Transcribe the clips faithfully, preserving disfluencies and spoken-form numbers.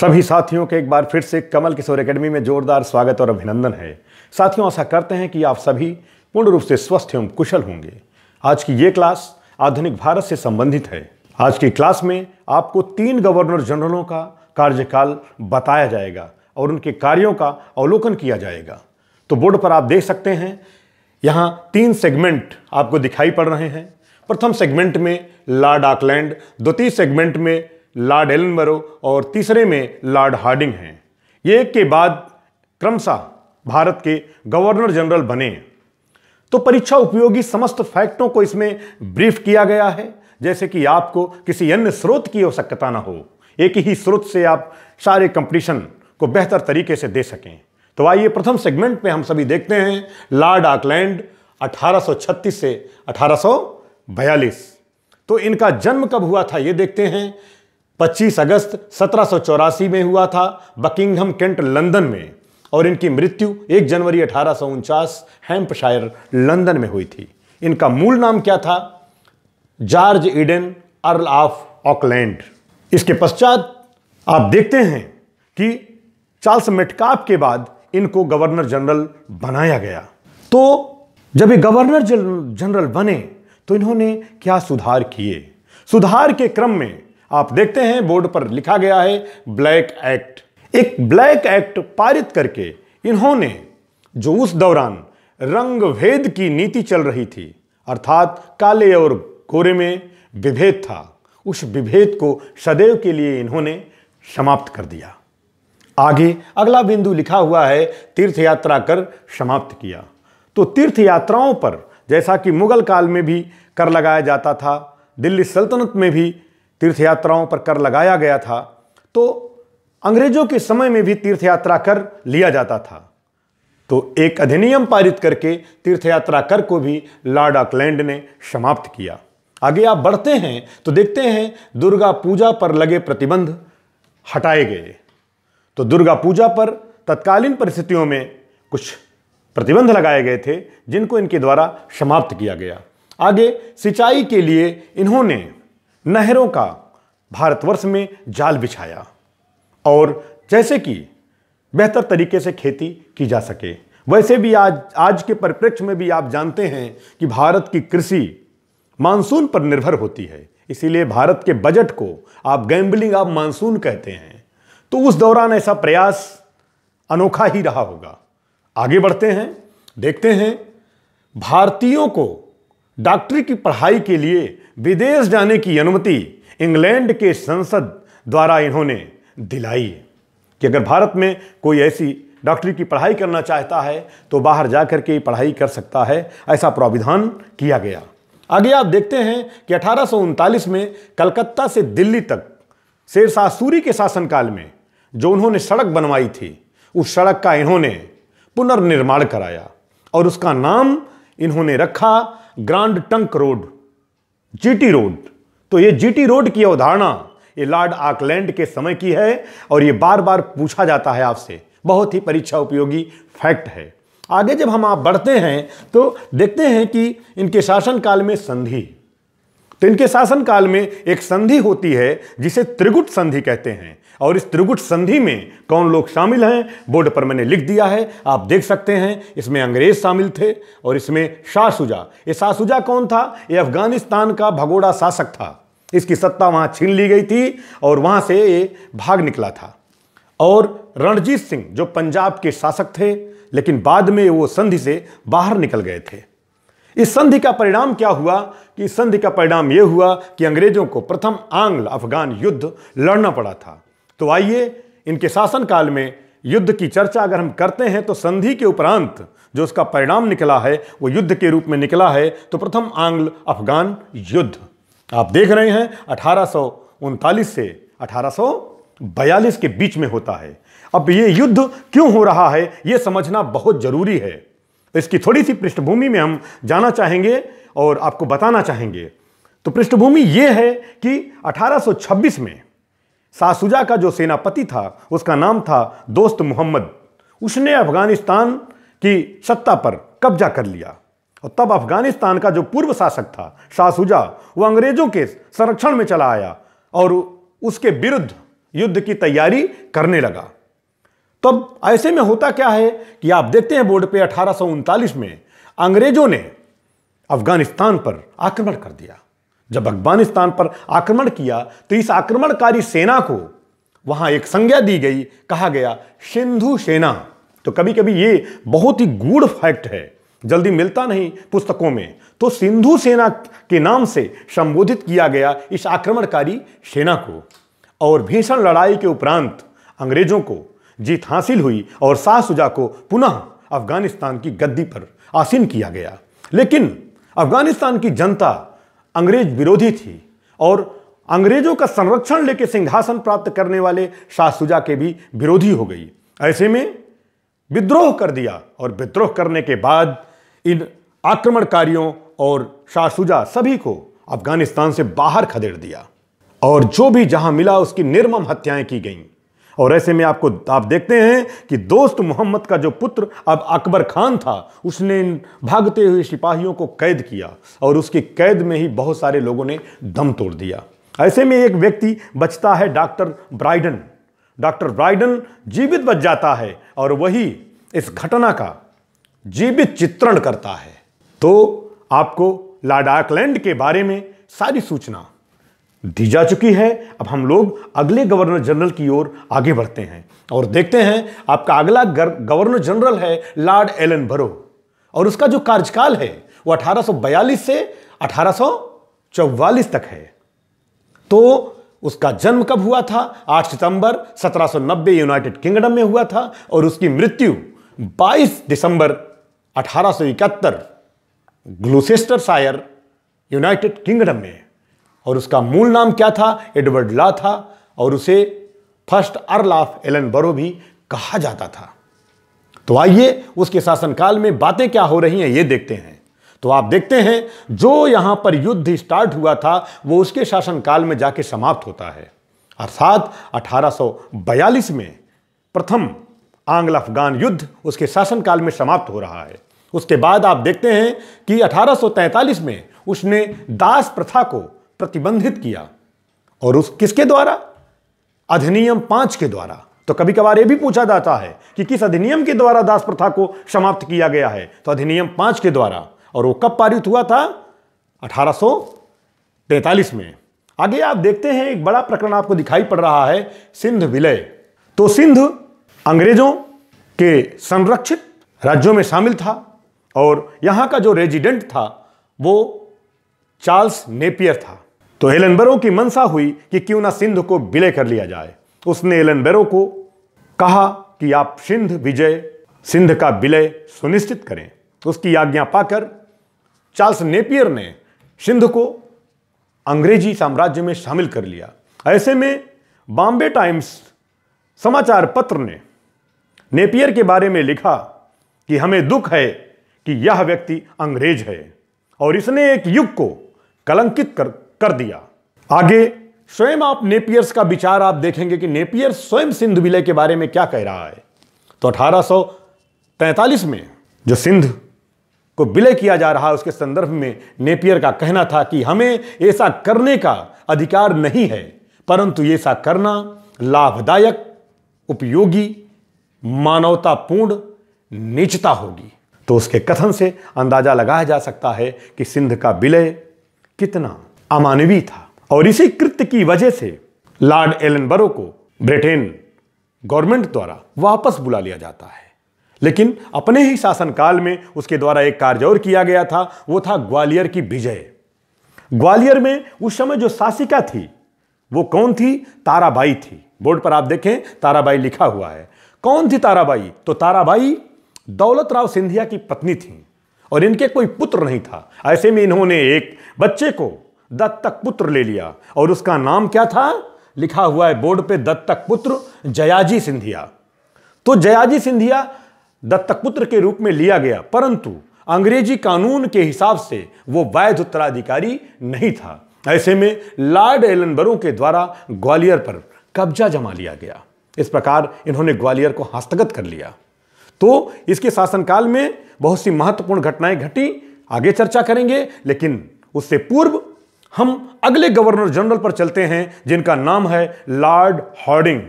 सभी साथियों के एक बार फिर से कमल किशोर एकेडमी में जोरदार स्वागत और अभिनंदन है। साथियों, आशा करते हैं कि आप सभी पूर्ण रूप से स्वस्थ एवं कुशल होंगे। आज की ये क्लास आधुनिक भारत से संबंधित है। आज की क्लास में आपको तीन गवर्नर जनरलों का कार्यकाल बताया जाएगा और उनके कार्यों का अवलोकन किया जाएगा। तो बोर्ड पर आप देख सकते हैं, यहाँ तीन सेगमेंट आपको दिखाई पड़ रहे हैं। प्रथम सेगमेंट में लॉर्ड ऑकलैंड, द्वितीय सेगमेंट में लॉर्ड एलनबरो और तीसरे में लॉर्ड हार्डिंग हैं। ये एक के बाद क्रमशः भारत के गवर्नर जनरल बने। तो परीक्षा उपयोगी समस्त फैक्टों को इसमें ब्रीफ किया गया है, जैसे कि आपको किसी अन्य स्रोत की आवश्यकता ना हो, एक ही स्रोत से आप सारे कंपटीशन को बेहतर तरीके से दे सकें। तो आइए प्रथम सेगमेंट में हम सभी देखते हैं लॉर्ड ऑकलैंड अठारह सौ छत्तीस से अठारह सौ बयालीस। तो इनका जन्म कब हुआ था ये देखते हैं। पच्चीस अगस्त सत्रह सौ चौरासी में हुआ था बकिंगहम कैंट लंदन में, और इनकी मृत्यु एक जनवरी अठारह सौ उनचास हैम्पशायर लंदन में हुई थी। इनका मूल नाम क्या था? George Eden, earl of Auckland. इसके पश्चात आप देखते हैं कि चार्ल्स मेटकाप के बाद इनको गवर्नर जनरल बनाया गया। तो जब ये गवर्नर जनरल बने तो इन्होंने क्या सुधार किए? सुधार के क्रम में आप देखते हैं बोर्ड पर लिखा गया है ब्लैक एक्ट। एक ब्लैक एक्ट पारित करके इन्होंने, जो उस दौरान रंगभेद की नीति चल रही थी, अर्थात काले और गोरे में विभेद था, उस विभेद को सदैव के लिए इन्होंने समाप्त कर दिया। आगे अगला बिंदु लिखा हुआ है तीर्थ यात्रा कर समाप्त किया। तो तीर्थ यात्राओं पर, जैसा कि मुगल काल में भी कर लगाया जाता था, दिल्ली सल्तनत में भी तीर्थ यात्राओं पर कर लगाया गया था, तो अंग्रेजों के समय में भी तीर्थ यात्रा कर लिया जाता था। तो एक अधिनियम पारित करके तीर्थ यात्रा कर को भी लॉर्ड ऑकलैंड ने समाप्त किया। आगे आप बढ़ते हैं तो देखते हैं दुर्गा पूजा पर लगे प्रतिबंध हटाए गए। तो दुर्गा पूजा पर तत्कालीन परिस्थितियों में कुछ प्रतिबंध लगाए गए थे जिनको इनके द्वारा समाप्त किया गया। आगे सिंचाई के लिए इन्होंने नहरों का भारतवर्ष में जाल बिछाया, और जैसे कि बेहतर तरीके से खेती की जा सके, वैसे भी आज आज के परिप्रेक्ष्य में भी आप जानते हैं कि भारत की कृषि मानसून पर निर्भर होती है, इसीलिए भारत के बजट को आप गैम्बलिंग ऑफ मानसून कहते हैं। तो उस दौरान ऐसा प्रयास अनोखा ही रहा होगा। आगे बढ़ते हैं, देखते हैं भारतीयों को डॉक्टरी की पढ़ाई के लिए विदेश जाने की अनुमति इंग्लैंड के संसद द्वारा इन्होंने दिलाई, कि अगर भारत में कोई ऐसी डॉक्टरी की पढ़ाई करना चाहता है तो बाहर जाकर के पढ़ाई कर सकता है, ऐसा प्राविधान किया गया। आगे आप देखते हैं कि अठारह सौ उनतालीस में कलकत्ता से दिल्ली तक शेरशाह सूरी के शासनकाल में जो उन्होंने सड़क बनवाई थी, उस सड़क का इन्होंने पुनर्निर्माण कराया और उसका नाम इन्होंने रखा ग्रांड टंक रोड, जीटी रोड। तो ये जीटी रोड की अवधारणा ये लॉर्ड ऑकलैंड के समय की है, और ये बार बार पूछा जाता है आपसे, बहुत ही परीक्षा उपयोगी फैक्ट है। आगे जब हम आप बढ़ते हैं तो देखते हैं कि इनके शासनकाल में संधि, तो इनके शासनकाल में एक संधि होती है जिसे त्रिगुट संधि कहते हैं, और इस त्रिगुट संधि में कौन लोग शामिल हैं बोर्ड पर मैंने लिख दिया है, आप देख सकते हैं। इसमें अंग्रेज शामिल थे और इसमें शाह सुजा। ये शाह सुजा कौन था? ये अफगानिस्तान का भगोड़ा शासक था, इसकी सत्ता वहाँ छीन ली गई थी और वहाँ से ये भाग निकला था। और रणजीत सिंह जो पंजाब के शासक थे, लेकिन बाद में वो संधि से बाहर निकल गए थे। इस संधि का परिणाम क्या हुआ? कि इस संधि का परिणाम यह हुआ कि अंग्रेजों को प्रथम आंग्ल अफगान युद्ध लड़ना पड़ा था। तो आइए इनके शासनकाल में युद्ध की चर्चा अगर हम करते हैं तो संधि के उपरांत जो उसका परिणाम निकला है वो युद्ध के रूप में निकला है। तो प्रथम आंग्ल अफगान युद्ध आप देख रहे हैं अठारह सौ उनतालीस से अठारह सौ बयालीस के बीच में होता है। अब ये युद्ध क्यों हो रहा है ये समझना बहुत जरूरी है, इसकी थोड़ी सी पृष्ठभूमि में हम जाना चाहेंगे और आपको बताना चाहेंगे। तो पृष्ठभूमि ये है कि अठारह सौ छब्बीस में शाह सुजा का जो सेनापति था उसका नाम था दोस्त मोहम्मद, उसने अफगानिस्तान की सत्ता पर कब्जा कर लिया, और तब अफगानिस्तान का जो पूर्व शासक था शाह सुजा, वो अंग्रेजों के संरक्षण में चला आया और उसके विरुद्ध युद्ध की तैयारी करने लगा। तब ऐसे में होता क्या है कि आप देखते हैं बोर्ड पे अठारह सौ उनतालीस में अंग्रेजों ने अफगानिस्तान पर आक्रमण कर दिया। जब अफगानिस्तान पर आक्रमण किया तो इस आक्रमणकारी सेना को वहां एक संज्ञा दी गई, कहा गया सिंधु सेना। तो कभी कभी ये बहुत ही गूढ़ फैक्ट है, जल्दी मिलता नहीं पुस्तकों में। तो सिंधु सेना के नाम से संबोधित किया गया इस आक्रमणकारी सेना को, और भीषण लड़ाई के उपरांत अंग्रेजों को जीत हासिल हुई और शाह सुजा को पुनः अफगानिस्तान की गद्दी पर आसीन किया गया। लेकिन अफगानिस्तान की जनता अंग्रेज विरोधी थी और अंग्रेजों का संरक्षण लेकर सिंहासन प्राप्त करने वाले शाह सुजा के भी विरोधी हो गई। ऐसे में विद्रोह कर दिया, और विद्रोह करने के बाद इन आक्रमणकारियों और शाह सुजा सभी को अफगानिस्तान से बाहर खदेड़ दिया, और जो भी जहां मिला उसकी निर्मम हत्याएं की गईं। और ऐसे में आपको आप देखते हैं कि दोस्त मोहम्मद का जो पुत्र अब अकबर खान था, उसने इन भागते हुए सिपाहियों को कैद किया और उसकी कैद में ही बहुत सारे लोगों ने दम तोड़ दिया। ऐसे में एक व्यक्ति बचता है, डॉक्टर ब्राइडन। डॉक्टर ब्राइडन जीवित बच जाता है और वही इस घटना का जीवित चित्रण करता है। तो आपको लॉर्ड ऑकलैंड के बारे में सारी सूचना दी जा चुकी है। अब हम लोग अगले गवर्नर जनरल की ओर आगे बढ़ते हैं और देखते हैं आपका अगला गवर्नर जनरल है लॉर्ड एलनबरो, और उसका जो कार्यकाल है वो अठारह सौ बयालीस से अठारह सौ चौवालीस तक है। तो उसका जन्म कब हुआ था? आठ सितंबर सत्रह सौ नब्बे यूनाइटेड किंगडम में हुआ था, और उसकी मृत्यु बाईस दिसंबर अठारह सौ इकहत्तर ग्लूसेस्टरशायर यूनाइटेड किंगडम में। और उसका मूल नाम क्या था? एडवर्ड ला था, और उसे फर्स्ट अर्ल ऑफ एलनबरो भी कहा जाता था। तो आइए उसके शासनकाल में बातें क्या हो रही हैं ये देखते हैं। तो आप देखते हैं जो यहां पर युद्ध स्टार्ट हुआ था वो उसके शासनकाल में जाके समाप्त होता है, अर्थात अठारह सौ बयालीस में प्रथम आंग्ल अफगान युद्ध उसके शासनकाल में समाप्त हो रहा है। उसके बाद आप देखते हैं कि अठारह सौ तैंतालीस में उसने दास प्रथा को प्रतिबंधित किया, और उस किसके द्वारा? अधिनियम पांच के द्वारा। तो कभी कभार ये भी पूछा जाता है कि किस अधिनियम के द्वारा दास प्रथा को समाप्त किया गया है, तो अधिनियम पांच के द्वारा। और वो कब पारित हुआ था? अठारह सौ तैंतालीस में। आगे आप देखते हैं एक बड़ा प्रकरण आपको दिखाई पड़ रहा है, सिंध विलय। तो सिंध अंग्रेजों के संरक्षित राज्यों में शामिल था, और यहाँ का जो रेजिडेंट था वो चार्ल्स नेपियर था। तो एलनबरो की मंशा हुई कि क्यों ना सिंध को विलय कर लिया जाए। उसने एलनबरो को कहा कि आप सिंध विजय सिंध का विलय सुनिश्चित करें। उसकी आज्ञा पाकर चार्ल्स नेपियर ने सिंध को अंग्रेजी साम्राज्य में शामिल कर लिया। ऐसे में बॉम्बे टाइम्स समाचार पत्र ने नेपियर के बारे में लिखा कि हमें दुख है कि यह व्यक्ति अंग्रेज है, और इसने एक युग को कलंकित कर कर दिया। आगे स्वयं आप नेपियर्स का विचार आप देखेंगे कि नेपियर स्वयं सिंध विलय के बारे में क्या कह रहा है। तो अठारह सौ तैंतालीस में जो सिंध को विलय किया जा रहा है उसके संदर्भ में नेपियर का कहना था कि हमें ऐसा करने का अधिकार नहीं है, परंतु ऐसा करना लाभदायक, उपयोगी, मानवतापूर्ण नीचता होगी। तो उसके कथन से अंदाजा लगाया जा सकता है कि सिंध का विलय कितना अमानवीय था, और इसी कृत्य की वजह से लॉर्ड एलनबरो को ब्रिटेन गवर्नमेंट द्वारा वापस बुला लिया जाता है। लेकिन अपने ही शासनकाल में उसके द्वारा एक कार्य और किया गया था, वो था ग्वालियर की विजय। ग्वालियर में उस समय जो शासिका थी वो कौन थी? ताराबाई थी। बोर्ड पर आप देखें ताराबाई लिखा हुआ है। कौन थी ताराबाई? तो ताराबाई दौलतराव सिंधिया की पत्नी थी, और इनके कोई पुत्र नहीं था। ऐसे में इन्होंने एक बच्चे को दत्तक पुत्र ले लिया, और उसका नाम क्या था? लिखा हुआ है बोर्ड पर दत्तक पुत्र जयाजी सिंधिया। तो जयाजी सिंधिया दत्तक पुत्र के रूप में लिया गया, परंतु अंग्रेजी कानून के हिसाब से वो वैध उत्तराधिकारी नहीं था। ऐसे में लॉर्ड एलनबरो के द्वारा ग्वालियर पर कब्जा जमा लिया गया। इस प्रकार इन्होंने ग्वालियर को हस्तगत कर लिया। तो इसके शासनकाल में बहुत सी महत्वपूर्ण घटनाएं घटी, आगे चर्चा करेंगे। लेकिन उससे पूर्व हम अगले गवर्नर जनरल पर चलते हैं जिनका नाम है लॉर्ड हार्डिंग।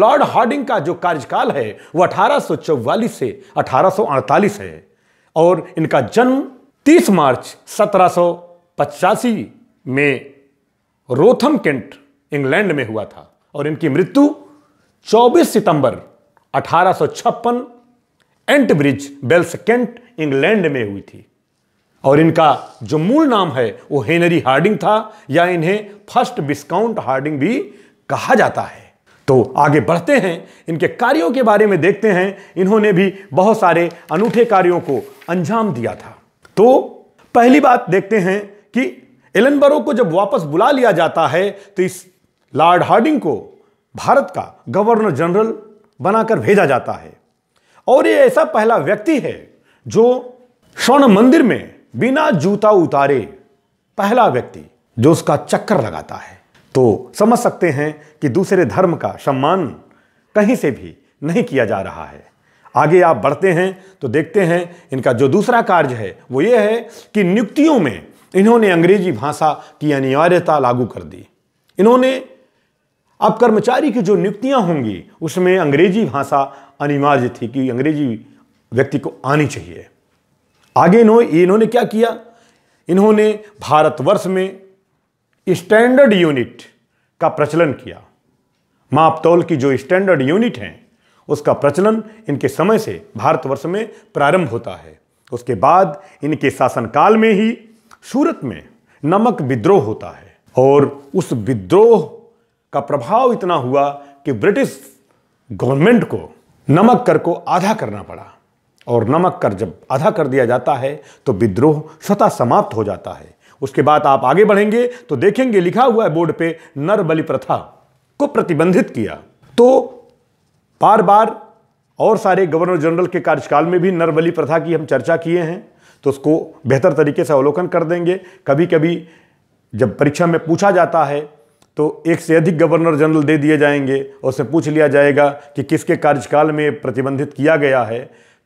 लॉर्ड हार्डिंग का जो कार्यकाल है वह अठारह सौ चौवालीस से अठारह सौ अड़तालीस है और इनका जन्म तीस मार्च सत्रह सौ पचासी में रोथम केंट इंग्लैंड में हुआ था और इनकी मृत्यु चौबीस सितंबर अठारह सौ छप्पन एंटब्रिज बेल्स केंट इंग्लैंड में हुई थी। और इनका जो मूल नाम है वो हेनरी हार्डिंग था या इन्हें फर्स्ट विस्काउंट हार्डिंग भी कहा जाता है। तो आगे बढ़ते हैं, इनके कार्यों के बारे में देखते हैं। इन्होंने भी बहुत सारे अनूठे कार्यों को अंजाम दिया था। तो पहली बात देखते हैं कि एलनबरो को जब वापस बुला लिया जाता है तो इस लॉर्ड हार्डिंग को भारत का गवर्नर जनरल बनाकर भेजा जाता है और ये ऐसा पहला व्यक्ति है जो स्वर्ण मंदिर में बिना जूता उतारे पहला व्यक्ति जो उसका चक्कर लगाता है। तो समझ सकते हैं कि दूसरे धर्म का सम्मान कहीं से भी नहीं किया जा रहा है। आगे आप बढ़ते हैं तो देखते हैं इनका जो दूसरा कार्य है वो ये है कि नियुक्तियों में इन्होंने अंग्रेजी भाषा की अनिवार्यता लागू कर दी। इन्होंने अब कर्मचारी की जो नियुक्तियां होंगी उसमें अंग्रेजी भाषा अनिवार्य थी कि अंग्रेजी व्यक्ति को आनी चाहिए। आगे इन्होंने इन्होंने क्या किया, इन्होंने भारतवर्ष में स्टैंडर्ड यूनिट का प्रचलन किया। माप तौल की जो स्टैंडर्ड यूनिट हैं उसका प्रचलन इनके समय से भारतवर्ष में प्रारंभ होता है। उसके बाद इनके शासनकाल में ही सूरत में नमक विद्रोह होता है और उस विद्रोह का प्रभाव इतना हुआ कि ब्रिटिश गवर्नमेंट को नमक कर को आधा करना पड़ा और नमक कर जब आधा कर दिया जाता है तो विद्रोह स्वतः समाप्त हो जाता है। उसके बाद आप आगे बढ़ेंगे तो देखेंगे लिखा हुआ है बोर्ड पे नर बलि प्रथा को प्रतिबंधित किया। तो बार बार और सारे गवर्नर जनरल के कार्यकाल में भी नर बलि प्रथा की हम चर्चा किए हैं तो उसको बेहतर तरीके से अवलोकन कर देंगे। कभी कभी जब परीक्षा में पूछा जाता है तो एक से अधिक गवर्नर जनरल दे दिए जाएंगे और उससे पूछ लिया जाएगा कि किसके कार्यकाल में प्रतिबंधित किया गया है,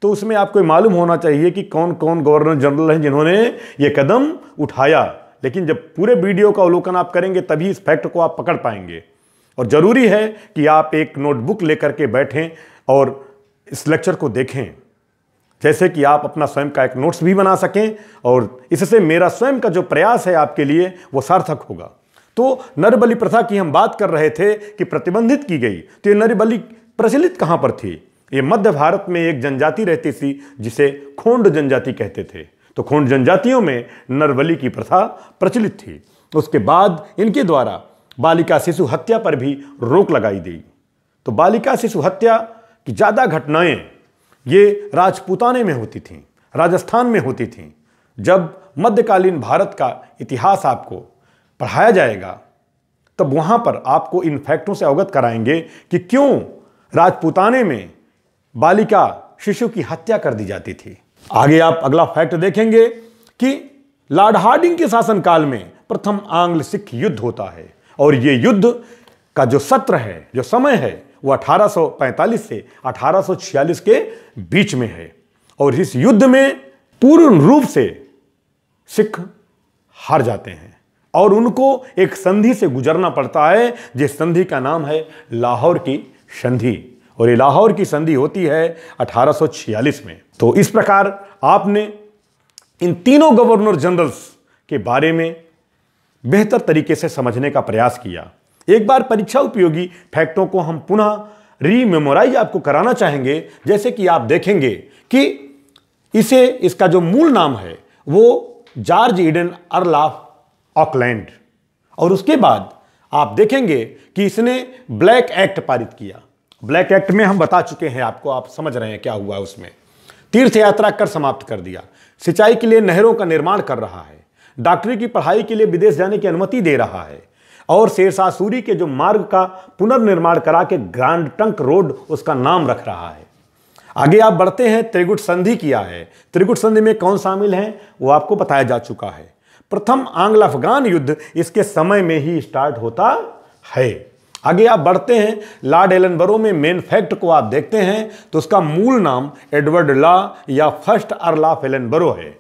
तो उसमें आपको मालूम होना चाहिए कि कौन कौन गवर्नर जनरल हैं जिन्होंने ये कदम उठाया। लेकिन जब पूरे वीडियो का अवलोकन आप करेंगे तभी इस फैक्ट को आप पकड़ पाएंगे और ज़रूरी है कि आप एक नोटबुक लेकर के बैठें और इस लेक्चर को देखें, जैसे कि आप अपना स्वयं का एक नोट्स भी बना सकें और इससे मेरा स्वयं का जो प्रयास है आपके लिए वो सार्थक होगा। तो नरबलि प्रथा की हम बात कर रहे थे कि प्रतिबंधित की गई, तो ये नरबलि प्रचलित कहाँ पर थी? ये मध्य भारत में एक जनजाति रहती थी जिसे खोंड जनजाति कहते थे। तो खोंड जनजातियों में नरबलि की प्रथा प्रचलित थी। उसके बाद इनके द्वारा बालिका शिशु हत्या पर भी रोक लगाई गई। तो बालिका शिशु हत्या की ज़्यादा घटनाएं ये राजपूताने में होती थीं, राजस्थान में होती थीं। जब मध्यकालीन भारत का इतिहास आपको पढ़ाया जाएगा तब वहाँ पर आपको इन फैक्टों से अवगत कराएंगे कि क्यों राजपूताने में बालिका शिशु की हत्या कर दी जाती थी। आगे आप अगला फैक्ट देखेंगे कि लॉर्ड हार्डिंग के शासनकाल में प्रथम आंग्ल सिख युद्ध होता है और ये युद्ध का जो सत्र है, जो समय है, वो अठारह सौ पैंतालीस से अठारह सौ छियालीस के बीच में है और इस युद्ध में पूर्ण रूप से सिख हार जाते हैं और उनको एक संधि से गुजरना पड़ता है जिस संधि का नाम है लाहौर की संधि। और ये लाहौर की संधि होती है अठारह सौ छियालीस में। तो इस प्रकार आपने इन तीनों गवर्नर जनरल्स के बारे में बेहतर तरीके से समझने का प्रयास किया। एक बार परीक्षा उपयोगी फैक्टों को हम पुनः रीमेमोराइज आपको कराना चाहेंगे, जैसे कि आप देखेंगे कि इसे इसका जो मूल नाम है वो George Eden earl of Auckland और उसके बाद आप देखेंगे कि इसने ब्लैक एक्ट पारित किया। ब्लैक एक्ट में हम बता चुके हैं आपको, आप समझ रहे हैं क्या हुआ उसमें। तीर्थ यात्रा कर समाप्त कर दिया, सिंचाई के लिए नहरों का निर्माण कर रहा है, डॉक्टरी की पढ़ाई के लिए विदेश जाने की अनुमति दे रहा है और शेरशाह सूरी के जो मार्ग का पुनर्निर्माण करा के ग्रांड टंक रोड उसका नाम रख रहा है। आगे आप बढ़ते हैं, त्रिगुट संधि किया है। त्रिगुट संधि में कौन शामिल हैं वो आपको बताया जा चुका है। प्रथम आंग्ल अफगान युद्ध इसके समय में ही स्टार्ट होता है। आगे आप बढ़ते हैं, लॉर्ड एलनबरो में मेन फैक्ट को आप देखते हैं तो उसका मूल नाम एडवर्ड ला या फर्स्ट अर्ल ऑफ एलनबरो है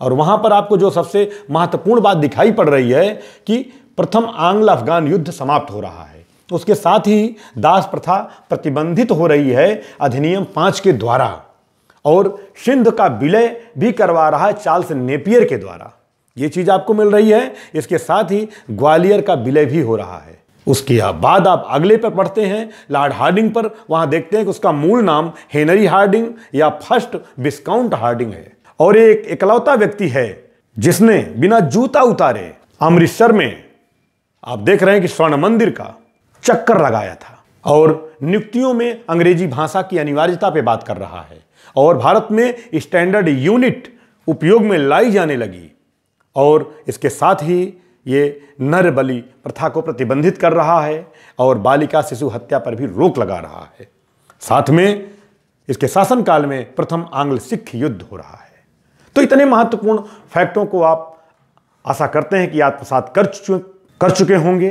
और वहां पर आपको जो सबसे महत्वपूर्ण बात दिखाई पड़ रही है कि प्रथम आंग्ल अफगान युद्ध समाप्त हो रहा है। उसके साथ ही दास प्रथा प्रतिबंधित हो रही है अधिनियम पाँच के द्वारा, और सिंध का विलय भी करवा रहा है चार्ल्स नेपियर के द्वारा। ये चीज़ आपको मिल रही है। इसके साथ ही ग्वालियर का विलय भी हो रहा है। उसके बाद आप अगले पर पढ़ते हैं लॉर्ड हार्डिंग पर। वहाँ देखते हैं कि उसका मूल नाम हेनरी हार्डिंग या फर्स्ट विस्काउंट हार्डिंग है, और एक इकलौता व्यक्ति है जिसने बिना जूता उतारे अमृतसर में, आप देख रहे हैं कि स्वर्ण मंदिर का चक्कर लगाया था, और नियुक्तियों में अंग्रेजी भाषा की अनिवार्यता पे बात कर रहा है, और भारत में स्टैंडर्ड यूनिट उपयोग में लाई जाने लगी, और इसके साथ ही ये नर बलि प्रथा को प्रतिबंधित कर रहा है और बालिका शिशु हत्या पर भी रोक लगा रहा है। साथ में इसके शासनकाल में प्रथम आंग्ल सिख युद्ध हो रहा है। तो इतने महत्वपूर्ण फैक्टों को आप आशा करते हैं कि आत्मसात कर चुके कर चुके होंगे।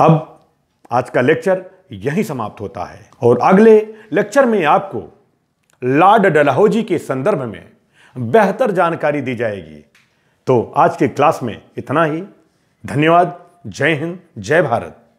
अब आज का लेक्चर यहीं समाप्त होता है, और अगले लेक्चर में आपको लॉर्ड डलहौजी के संदर्भ में बेहतर जानकारी दी जाएगी। तो आज के क्लास में इतना ही। धन्यवाद। जय हिंद, जय भारत।